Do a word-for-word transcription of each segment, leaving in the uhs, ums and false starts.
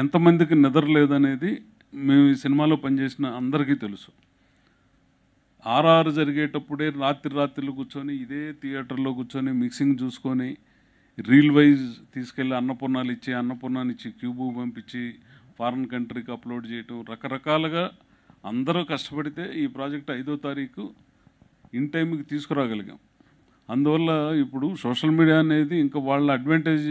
ఎంతమందికి నిద్ర లేదనేది మేము ఈ సినిమాలో పనిచేసిన అందరికీ తెలుసు. ఆర్ఆర్ జరిగేటప్పుడే రాత్రి రాత్రిలో కూర్చొని ఇదే థియేటర్లో కూర్చొని మిక్సింగ్ చూసుకొని రీల్ వైజ్ తీసుకెళ్ళి అన్నపూర్ణాలు ఇచ్చి అన్నపూర్ణాలు ఇచ్చి క్యూబు పంపించి ఫారిన్ కంట్రీకి అప్లోడ్ చేయటం, రకరకాలుగా అందరూ కష్టపడితే ఈ ప్రాజెక్ట్ ఐదో తారీఖు ఇన్ టైంకి తీసుకురాగలిగాం. అందువల్ల ఇప్పుడు సోషల్ మీడియా అనేది ఇంకా వాళ్ళ అడ్వాంటేజ్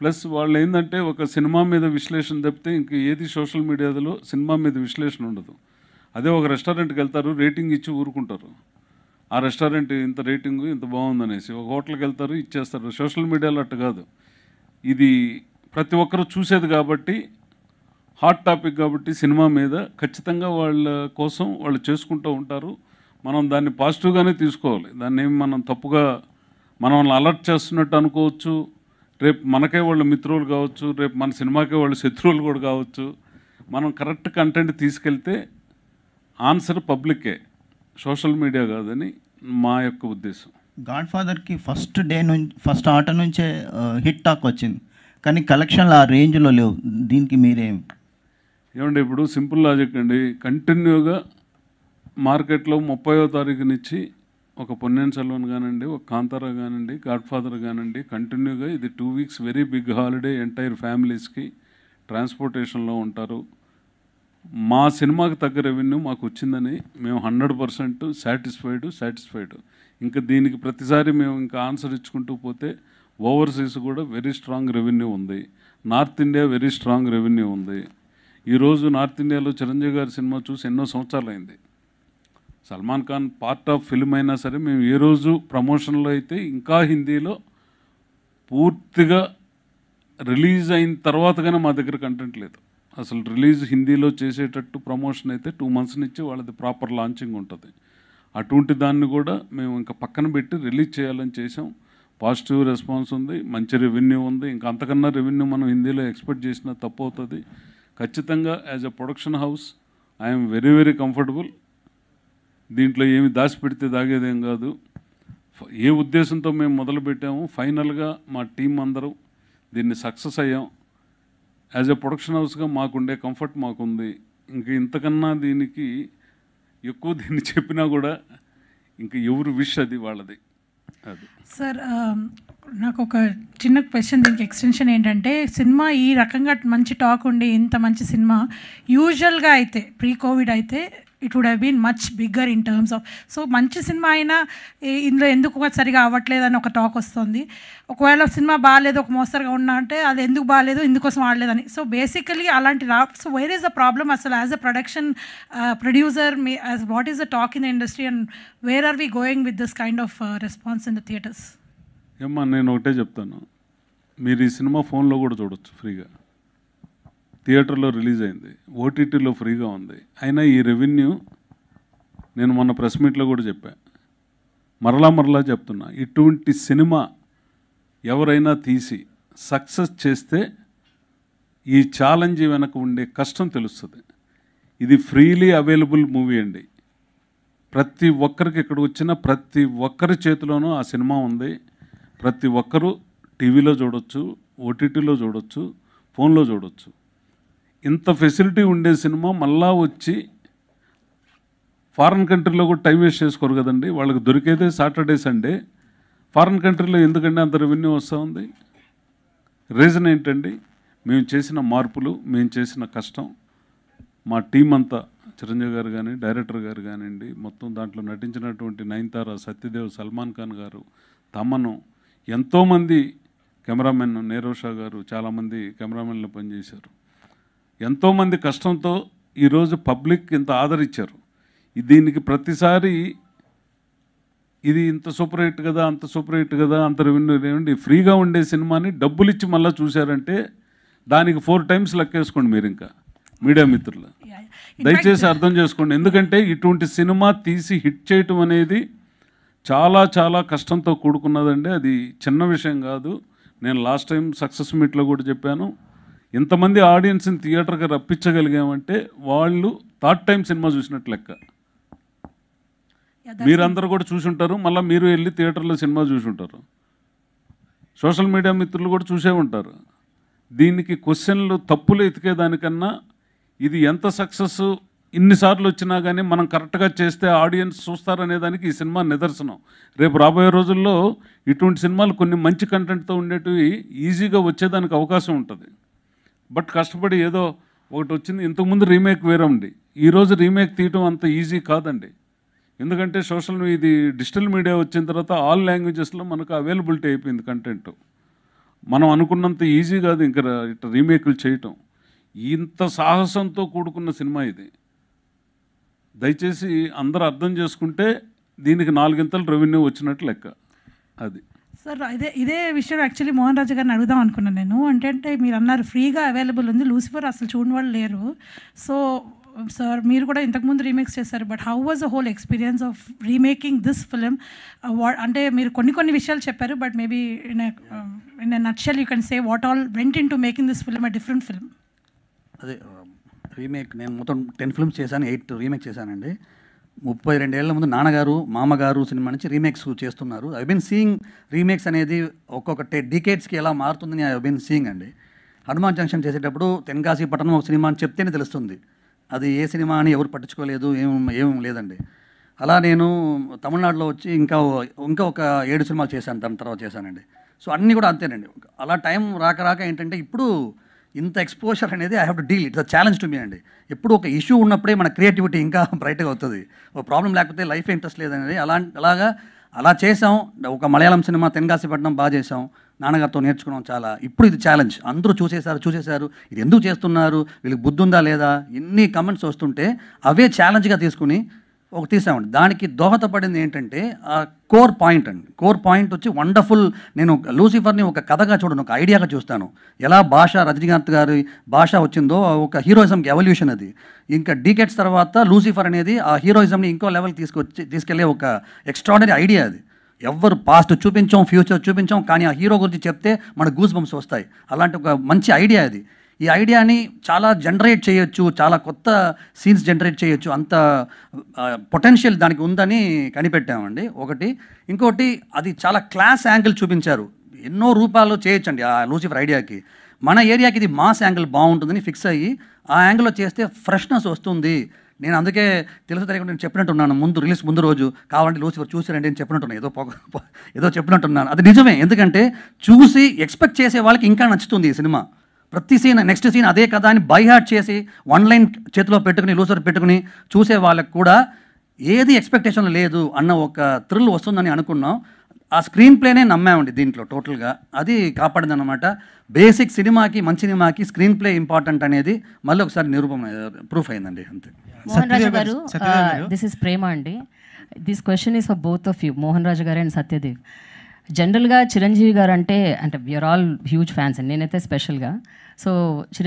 ప్లస్ వాళ్ళు ఏంటంటే ఒక సినిమా మీద విశ్లేషణ తప్పితే ఇంక ఏది సోషల్ మీడియాలో సినిమా మీద విశ్లేషణ ఉండదు. అదే ఒక రెస్టారెంట్కి వెళ్తారు, రేటింగ్ ఇచ్చి ఊరుకుంటారు, ఆ రెస్టారెంట్ ఇంత రేటింగ్ ఇంత బాగుందనేసి. ఒక హోటల్కి వెళ్తారు, ఇచ్చేస్తారు. సోషల్ మీడియాలో అట్టు కాదు, ఇది ప్రతి ఒక్కరు చూసేది కాబట్టి హాట్ టాపిక్ కాబట్టి సినిమా మీద ఖచ్చితంగా వాళ్ళ కోసం వాళ్ళు చేసుకుంటూ ఉంటారు. మనం దాన్ని పాజిటివ్గానే తీసుకోవాలి, దాన్ని ఏమి మనం తప్పుగా మనల్ని అలర్ట్ చేస్తున్నట్టు అనుకోవచ్చు. రేపు మనకే వాళ్ళు మిత్రులు కావచ్చు, రేపు మన సినిమాకే వాళ్ళు శత్రువులు కూడా కావచ్చు. మనం కరెక్ట్ కంటెంట్ తీసుకెళ్తే ఆన్సర్ పబ్లికే, సోషల్ మీడియా కాదని మా యొక్క ఉద్దేశం. గాడ్ఫాదర్కి ఫస్ట్ డే నుంచి ఫస్ట్ ఆట నుంచే హిట్ టాక్ వచ్చింది, కానీ కలెక్షన్లు ఆ రేంజ్లో లేవు. దీనికి మీరేం ఏమంటే ఇప్పుడు సింపుల్ లాజిక్ అండి, కంటిన్యూగా మార్కెట్లో ముప్పైవ తారీఖు నుంచి ఒక పొన్నెన్ సెల్వన్ కానివ్వండి, ఒక కాంతారా కానివ్వండి, గాడ్ఫాదర్ కానివ్వండి, కంటిన్యూగా ఇది two weeks very big holiday. Entire ఫ్యామిలీస్కి ట్రాన్స్పోర్టేషన్లో ఉంటారు. మా సినిమాకి తగ్గ రెవెన్యూ మాకు వచ్చిందని మేము హండ్రెడ్ పర్సెంట్ సాటిస్ఫైడ్ సాటిస్ఫైడ్ ఇంకా దీనికి ప్రతిసారి మేము ఇంకా ఆన్సర్ ఇచ్చుకుంటూ పోతే ఓవర్సీస్ కూడా వెరీ స్ట్రాంగ్ రెవెన్యూ ఉంది, north India very strong revenue ఉంది. ఈరోజు నార్త్ ఇండియాలో చిరంజీవి గారి సినిమా చూసి ఎన్నో సంవత్సరాలు అయింది. Salman Khan part of film అయినా సరే మేము ఏ రోజు ప్రమోషన్లో అయితే ఇంకా హిందీలో పూర్తిగా రిలీజ్ అయిన తర్వాత కానీ మా దగ్గర కంటెంట్ లేదు. అసలు రిలీజ్ హిందీలో చేసేటట్టు ప్రమోషన్ అయితే టూ మంత్స్ నుంచి వాళ్ళది ప్రాపర్ లాంచింగ్ ఉంటుంది. అటువంటి దాన్ని కూడా మేము ఇంకా పక్కన పెట్టి రిలీజ్ చేయాలని చేసాం. పాజిటివ్ రెస్పాన్స్ ఉంది, మంచి రెవెన్యూ ఉంది. ఇంకా అంతకన్నా రెవెన్యూ మనం హిందీలో ఎక్స్పెక్ట్ చేసినా తప్పు అవుతుంది. ఖచ్చితంగా as a production house I'm very very comfortable. దీంట్లో ఏమి దాచిపెడితే దాగేదేం కాదు. ఏ ఉద్దేశంతో మేము మొదలుపెట్టాము, ఫైనల్గా మా టీం అందరూ దీన్ని సక్సెస్ అయ్యాం. యాజ్ ఎ ప్రొడక్షన్ హౌస్గా మాకుండే కంఫర్ట్ మాకుంది. ఇంక ఇంతకన్నా దీనికి ఎక్కువ దీన్ని చెప్పినా కూడా ఇంకా ఎవరు విష్ అది వాళ్ళది. సార్, నాకు ఒక చిన్న క్వశ్చన్, దీనికి ఎక్స్టెన్షన్ ఏంటంటే, సినిమా ఈ రకంగా మంచి టాక్ ఉండి ఇంత మంచి సినిమా యూజువల్గా అయితే ప్రీ కోవిడ్ అయితే it would have been much bigger in terms of, so మంచి సినిమా అయినా ఇందులో ఎందుకు సరిగా అవ్వట్లేదు అని ఒక టాక్ వస్తుంది. ఒకవేళ సినిమా బాగాలేదు, ఒక మోస్తరుగా ఉన్నా అంటే అది ఎందుకు బాగాలేదు, ఇందుకోసం ఆడలేదని. సో బేసికలీ అలాంటి రా so where is the problem అసలు as a production producer, me as what is the talk in the industry and where are we going with this kind of response in the theatres? ఏమ్మా, నేను ఒకటే చెప్తాను, మీరు ఈ cinema ఫోన్లో కూడా చూడొచ్చు ఫ్రీగా, థియేటర్లో రిలీజ్ అయింది, ఓటీటీలో ఫ్రీగా ఉంది. అయినా ఈ రెవెన్యూ నేను మొన్న ప్రెస్ మీట్లో కూడా చెప్పాను, మరలా మరలా చెప్తున్నా, ఇటువంటి సినిమా ఎవరైనా తీసి సక్సెస్ చేస్తే ఈ ఛాలెంజ్ వెనక ఉండే కష్టం తెలుస్తుంది. ఇది ఫ్రీలీ అవైలబుల్ మూవీ అండి, ప్రతి ఒక్కరికి ఇక్కడ వచ్చిన ప్రతి ఒక్కరి చేతిలోనూ ఆ సినిమా ఉంది. ప్రతి ఒక్కరూ టీవీలో చూడొచ్చు, ఓటీటీలో చూడొచ్చు, ఫోన్లో చూడొచ్చు. ఇంత ఫెసిలిటీ ఉండే సినిమా మళ్ళా వచ్చి ఫారిన్ కంట్రీలో కూడా టైం వేస్ట్ చేసుకోరు కదండి. వాళ్ళకి దొరికేదే సాటర్డే సండే. ఫారిన్ కంట్రీలో ఎందుకంటే అంత రెవెన్యూ వస్తూ ఉంది? రీజన్ ఏంటండి? మేము చేసిన మార్పులు, మేము చేసిన కష్టం, మా టీం అంతా, చిరంజీవి గారు కానీ, డైరెక్టర్ గారు కానివ్వండి, మొత్తం దాంట్లో నటించినటువంటి నయనతార, సత్యదేవ్, సల్మాన్ ఖాన్ గారు, తమను, ఎంతోమంది కెమెరామెన్ నీరోషా గారు, చాలామంది కెమెరామెన్లు పనిచేశారు. ఎంతోమంది కష్టంతో ఈరోజు పబ్లిక్ ఇంత ఆదరించారు. దీనికి ప్రతిసారి ఇది ఇంత సూపర్ హిట్ కదా, అంత సూపర్ హిట్ కదా, అంత రెవెన్యూ ఏమండి, ఫ్రీగా ఉండే సినిమాని డబ్బులు ఇచ్చి మళ్ళీ చూశారంటే దానికి ఫోర్ టైమ్స్ లెక్కేసుకోండి మీరు. ఇంకా మీడియా మిత్రులు దయచేసి అర్థం చేసుకోండి, ఎందుకంటే ఇటువంటి సినిమా తీసి హిట్ చేయటం అనేది చాలా చాలా కష్టంతో కూడుకున్నదండి. అది చిన్న విషయం కాదు. నేను లాస్ట్ టైం సక్సెస్ మీట్లో కూడా చెప్పాను, ఇంతమంది ఆడియన్స్ని థియేటర్కి రప్పించగలిగామంటే వాళ్ళు థర్డ్ టైం సినిమా చూసినట్టు లెక్క. మీరందరూ కూడా చూసుంటారు, మళ్ళీ మీరు వెళ్ళి థియేటర్లో సినిమా చూసుంటారు, సోషల్ మీడియా మిత్రులు కూడా చూసే ఉంటారు. దీనికి క్వశ్చన్లు తప్పులు ఎతికేదానికన్నా ఇది ఎంత సక్సెస్ ఇన్నిసార్లు వచ్చినా కానీ మనం కరెక్ట్గా చేస్తే ఆడియన్స్ చూస్తారనే దానికి ఈ సినిమా నిదర్శనం. రేపు రాబోయే రోజుల్లో ఇటువంటి సినిమాలు కొన్ని మంచి కంటెంట్తో ఉండేటివి ఈజీగా వచ్చేదానికి అవకాశం ఉంటుంది. బట్ కష్టపడి ఏదో ఒకటి వచ్చింది. ఇంతకుముందు రీమేక్ వేరండి, ఈరోజు రీమేక్ తీయటం అంత ఈజీ కాదండి. ఎందుకంటే సోషల్ ఇది డిజిటల్ మీడియా వచ్చిన తర్వాత ఆల్ లాంగ్వేజెస్లో మనకు అవైలబిలిటీ అయిపోయింది కంటెంట్. మనం అనుకున్నంత ఈజీ కాదు ఇంకా ఇట్లా రీమేక్లు చేయటం. ఇంత సాహసంతో కూడుకున్న సినిమా ఇది. దయచేసి అందరూ అర్థం చేసుకుంటే దీనికి నాలుగింతలు రెవెన్యూ వచ్చినట్టు లెక్క. అది సార్, ఇదే ఇదే విషయం యాక్చువల్లీ మోహన్ రాజా గారిని అడుగుదాం అనుకున్నాను నేను. అంటే మీరు అన్నారు ఫ్రీగా అవైలబుల్ ఉంది, లూసిఫర్ అసలు చూడని వాళ్ళు లేరు. సో సార్ మీరు కూడా ఇంతకుముందు రీమేక్స్ చేశారు, but how was the whole experience of remaking this film? అంటే మీరు కొన్ని కొన్ని విషయాలు చెప్పారు, but maybe in in a nutshell you can say what all went into making this film a different film. అదే remake నేను మొత్తం ten films చేశాను, ఎయిట్ రీమేక్ చేశానండి. ముప్పై రెండేళ్ల ముందు నాన్నగారు మామగారు సినిమా నుంచి రీమేక్స్ చేస్తున్నారు. ఐ బిన్ సీయింగ్ రీమేక్స్ అనేది ఒక్కొక్క డికేట్స్కి ఎలా మారుతుందని ఐ బిన్ సీయింగ్ అండి. హనుమాన్ జంక్షన్ చేసేటప్పుడు తెన్కాసి పట్టణం ఒక సినిమా అని చెప్తేనే తెలుస్తుంది, అది ఏ సినిమా అని ఎవరు పట్టించుకోలేదు, ఏం ఏం లేదండి. అలా నేను తమిళనాడులో వచ్చి ఇంకా ఇంకా ఒక ఏడు సినిమాలు చేశాను, దాని తర్వాత చేశానండి. సో అన్నీ కూడా అంతేనండి. అలా టైం రాక రాక ఏంటంటే ఇప్పుడు ఇంత ఎక్స్పోజర్ అనేది I have to deal, it's a challenge to me అండి. ఎప్పుడు ఒక ఇష్యూ ఉన్నప్పుడే మన క్రియేటివిటీ ఇంకా బ్రైట్గా అవుతుంది, ఒక ప్రాబ్లం లేకపోతే లైఫ్ ఇంట్రెస్ట్ లేదనేది. అలా అలాగా అలా చేసాం. ఒక మలయాళం సినిమా తెన్కాసిపట్నం బాగా చేసాం, నాన్నగారితో నేర్చుకున్నాం చాలా. ఇప్పుడు ఇది ఛాలెంజ్, అందరూ చూసేశారు చూసేశారు ఇది ఎందుకు చేస్తున్నారు, వీళ్ళకి బుద్ధి ఉందా లేదా, ఎన్ని కమెంట్స్ వస్తుంటే అవే ఛాలెంజ్గా తీసుకుని ఒక తీసామండి. దానికి దోహదపడింది ఏంటంటే ఆ కోర్ పాయింట్ అండి. కోర్ పాయింట్ వచ్చి వండర్ఫుల్, నేను లూసిఫర్ని ఒక కథగా చూడను, ఒక ఐడియాగా చూస్తాను. ఎలా భాష రజనీకాంత్ గారి భాష వచ్చిందో ఒక హీరోయిజంకి ఎవల్యూషన్ అది. ఇంకా డీకెట్స్ తర్వాత లూసిఫర్ అనేది ఆ హీరోయిజంని ఇంకో లెవెల్కి తీసుకొచ్చి తీసుకెళ్లే ఒక ఎక్స్ట్రాడనరీ ఐడియా అది. ఎవరు పాస్ట్ చూపించాం, ఫ్యూచర్ చూపించాం, కానీ ఆ హీరో గురించి చెప్తే మన గూస్ బంప్స్ వస్తాయి. అలాంటి ఒక మంచి ఐడియా అది. ఈ ఐడియాని చాలా జనరేట్ చేయొచ్చు, చాలా కొత్త సీన్స్ జనరేట్ చేయొచ్చు, అంత పొటెన్షియల్ దానికి ఉందని కనిపెట్టామండి ఒకటి. ఇంకోటి అది చాలా క్లాస్ యాంగిల్ చూపించారు, ఎన్నో రూపాల్లో చేయొచ్చండి ఆ లూసిఫర్ ఐడియాకి. మన ఏరియాకి ఇది మాస్ యాంగిల్ బాగుంటుందని ఫిక్స్ అయ్యి ఆ యాంగిల్లో చేస్తే ఫ్రెష్నెస్ వస్తుంది. నేను అందుకే తెలుసు తెలియకుండా నేను చెప్పినట్టున్నాను, ముందు రిలీజ్ ముందు రోజు కావాలంటే లూసిఫర్ చూసారండి నేను చెప్పినట్టున్నాను, ఏదో ఏదో చెప్పినట్టున్నాను. అది నిజమే, ఎందుకంటే చూసి ఎక్స్పెక్ట్ చేసే వాళ్ళకి ఇంకా నచ్చుతుంది ఈ సినిమా. ప్రతి సీన్ నెక్స్ట్ సీన్ అదే కదా అని బై హార్ట్ చేసి వన్ లైన్ చేతిలో పెట్టుకుని లూసిఫర్ పెట్టుకుని చూసే వాళ్ళకు కూడా ఏది ఎక్స్పెక్టేషన్ లేదు అన్న ఒక థ్రిల్ వస్తుందని అనుకున్నాం. ఆ స్క్రీన్ ప్లేనే నమ్మామండి దీంట్లో టోటల్గా, అది కాపాడింది అన్నమాట. బేసిక్ సినిమాకి మంచి సినిమాకి స్క్రీన్ ప్లే ఇంపార్టెంట్ అనేది మళ్ళీ ఒకసారి నిరూపణ ప్రూఫ్ అయిందండి అంతే. మోహన్ రాజా గారు, దిస్ ఇస్ ప్రేమ అండి. This question is for both of you, Mohan Raja గారు అండ్ సత్యదేవ్. జనరల్గా చిరంజీవి గారు అంటే అంటే వీఆర్ ఆల్ హ్యూజ్ ఫ్యాన్స్ అండి, నేనైతే స్పెషల్గా. సో చిరంజీవి